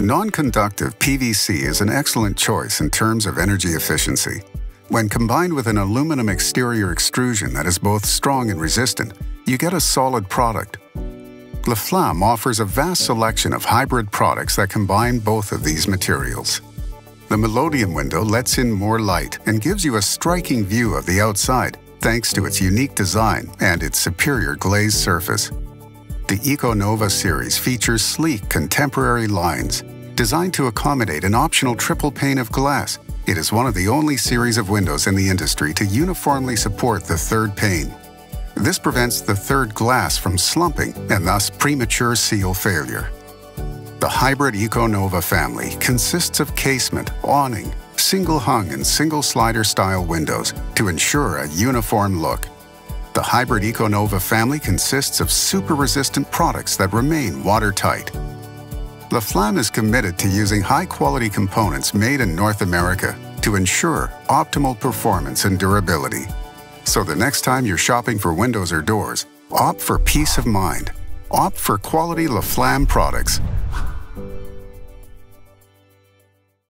Non-conductive PVC is an excellent choice in terms of energy efficiency. When combined with an aluminum exterior extrusion that is both strong and resistant, you get a solid product. Laflamme offers a vast selection of hybrid products that combine both of these materials. The Melodium window lets in more light and gives you a striking view of the outside thanks to its unique design and its superior glazed surface. The EcoNova series features sleek, contemporary lines. Designed to accommodate an optional triple pane of glass, it is one of the only series of windows in the industry to uniformly support the third pane. This prevents the third glass from slumping and thus premature seal failure. The hybrid EcoNova family consists of casement, awning, single-hung and single-slider style windows to ensure a uniform look. The hybrid EcoNova family consists of super-resistant products that remain watertight. Laflamme is committed to using high-quality components made in North America to ensure optimal performance and durability. So the next time you're shopping for windows or doors, opt for peace of mind. Opt for quality Laflamme products.